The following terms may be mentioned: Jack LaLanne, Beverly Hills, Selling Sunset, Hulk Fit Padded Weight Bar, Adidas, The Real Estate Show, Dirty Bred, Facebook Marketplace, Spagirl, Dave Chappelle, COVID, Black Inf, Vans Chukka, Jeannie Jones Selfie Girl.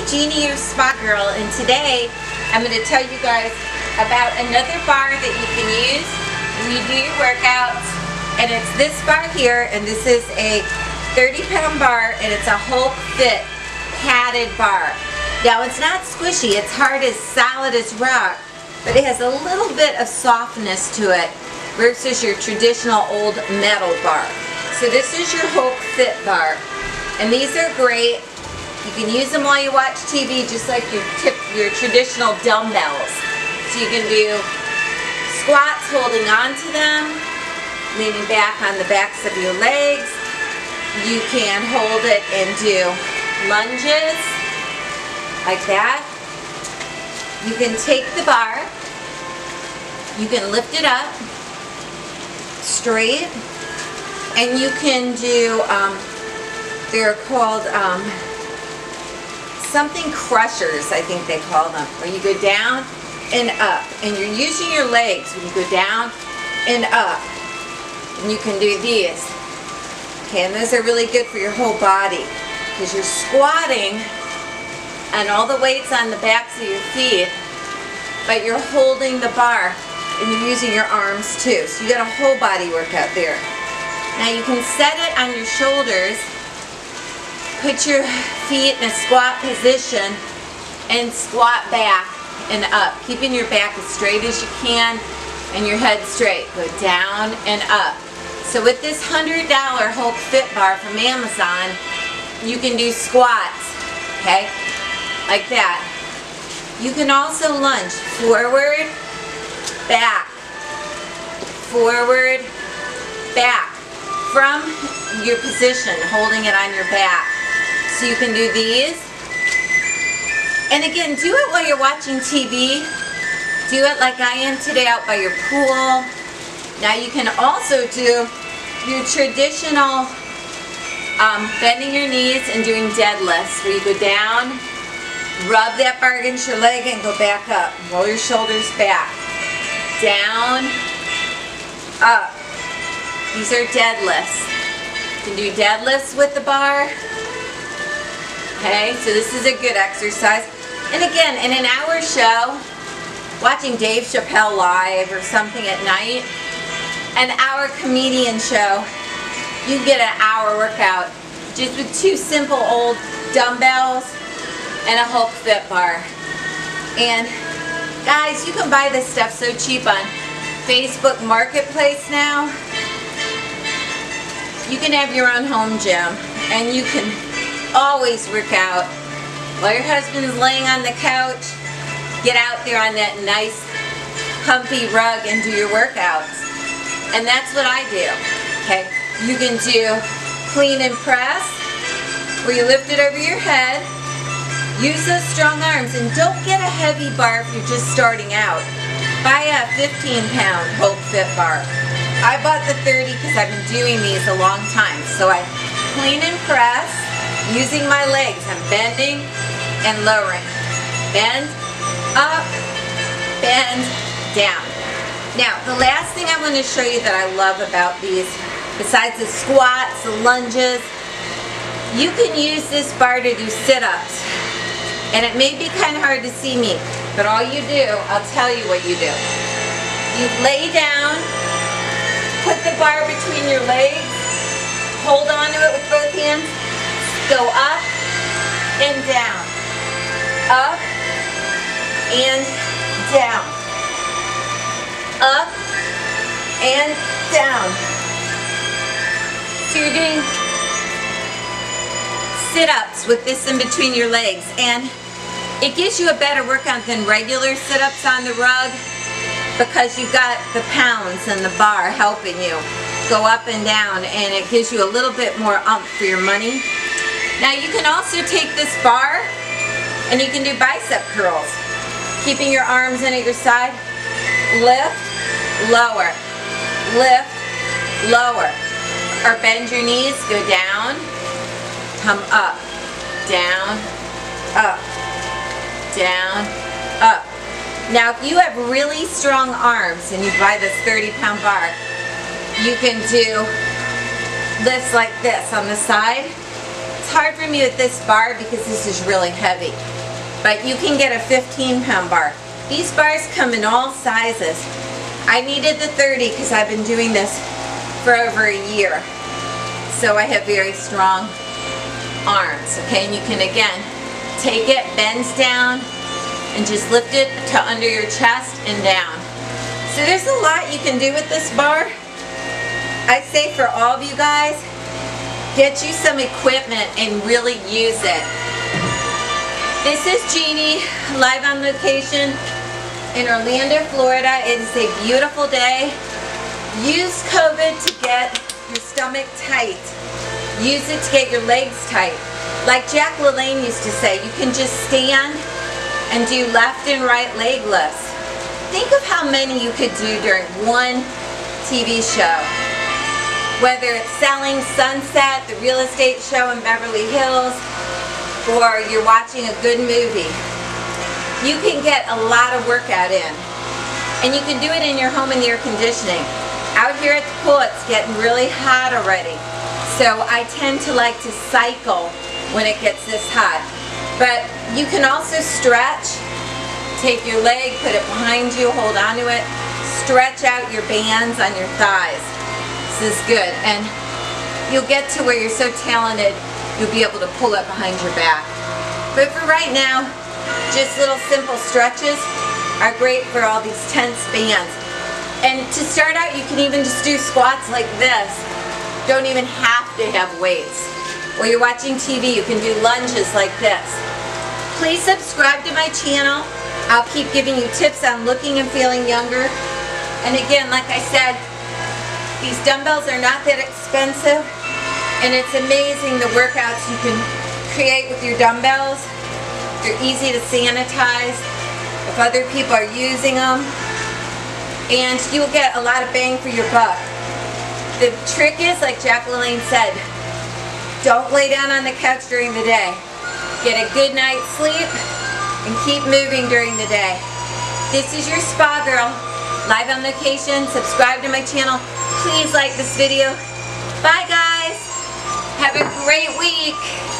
Hey, Jeannie, your Spagirl, and today I'm going to tell you guys about another bar that you can use when you do your workouts, and it's this bar here, and this is a 30-pound bar, and it's a Hulk Fit Padded Bar. Now, it's not squishy, it's hard as solid as rock, but it has a little bit of softness to it versus your traditional old metal bar. So this is your Hulk Fit Bar, and these are great. You can use them while you watch TV, just like your traditional dumbbells. So you can do squats holding on to them, leaning back on the backs of your legs. You can hold it and do lunges like that. You can take the bar, you can lift it up straight, and you can do, they're called something crushers, I think they call them, where you go down and up, and you're using your legs when you go down and up, and you can do these. Okay, and those are really good for your whole body, because you're squatting and all the weight's on the backs of your feet, but you're holding the bar, and you're using your arms too, so you got a whole body workout there. Now you can set it on your shoulders, put your feet in a squat position and squat back and up, keeping your back as straight as you can and your head straight. Go down and up. So with this $100 Hulk Fit Bar from Amazon, you can do squats, okay, like that. You can also lunge forward, back from your position, holding it on your back. So you can do these, and again, do it while you're watching TV. Do it like I am today, out by your pool. Now you can also do your traditional bending your knees and doing deadlifts, where you go down, rub that bar against your leg and go back up. Roll your shoulders back, down, up. These are deadlifts. You can do deadlifts with the bar. Okay, so this is a good exercise. And again, in an hour show, watching Dave Chappelle live or something at night, an hour comedian show, you can get an hour workout just with two simple old dumbbells and a Hulk Fit Bar. And guys, you can buy this stuff so cheap on Facebook Marketplace now. You can have your own home gym, and you can always work out while your husband's laying on the couch. Get out there on that nice comfy rug and do your workouts, and that's what I do. Okay, you can do clean and press, where you lift it over your head, use those strong arms, and don't get a heavy bar if you're just starting out. Buy a 15-pound Hulk Fit Bar. I bought the 30 because I've been doing these a long time, so I clean and press, using my legs. I'm bending and lowering. Bend, up, bend, down. Now, the last thing I'm going to show you that I love about these, besides the squats, the lunges, you can use this bar to do sit-ups. And it may be kind of hard to see me, but all you do, I'll tell you what you do. You lay down, put the bar between your legs, hold on to it with both hands, go up and down, up and down, up and down. So you're doing sit-ups with this in between your legs, and it gives you a better workout than regular sit-ups on the rug, because you've got the pounds and the bar helping you go up and down, and it gives you a little bit more oomph for your money. Now you can also take this bar and you can do bicep curls, keeping your arms in at your side, lift, lower, lift, lower, or bend your knees, go down, come up, down, up, down, up. Now if you have really strong arms and you buy this 30-pound bar, you can do lifts like this on the side, It's hard for me with this bar because this is really heavy, but you can get a 15-pound bar. These bars come in all sizes. I needed the 30 because I've been doing this for over a year, so I have very strong arms, okay? And you can, again, take it, bends down, and just lift it to under your chest and down. So there's a lot you can do with this bar. I say for all of you guys, get you some equipment and really use it. This is Jeannie, live on location in Orlando, Florida. It is a beautiful day. Use COVID to get your stomach tight. Use it to get your legs tight. Like Jack LaLanne used to say, you can just stand and do left and right leg lifts. Think of how many you could do during one TV show. Whether it's Selling Sunset, The Real Estate Show in Beverly Hills, or you're watching a good movie, you can get a lot of workout in. And you can do it in your home in the air conditioning. Out here at the pool, it's getting really hot already. So I tend to like to cycle when it gets this hot. But you can also stretch, take your leg, put it behind you, hold on to it, stretch out your bands on your thighs. This is good, and you'll get to where you're so talented, you'll be able to pull up behind your back. But for right now, just little simple stretches are great for all these tense bands. And to start out, you can even just do squats like this. Don't even have to have weights. While you're watching TV, you can do lunges like this. Please subscribe to my channel. I'll keep giving you tips on looking and feeling younger. And again, like I said, these dumbbells are not that expensive, and it's amazing the workouts you can create with your dumbbells. They're easy to sanitize if other people are using them, and you'll get a lot of bang for your buck. The trick is, like Jack LaLanne said, don't lay down on the couch during the day. Get a good night's sleep and keep moving during the day. This is your Spagirl, live on location. Subscribe to my channel. Please like this video. Bye guys. Have a great week.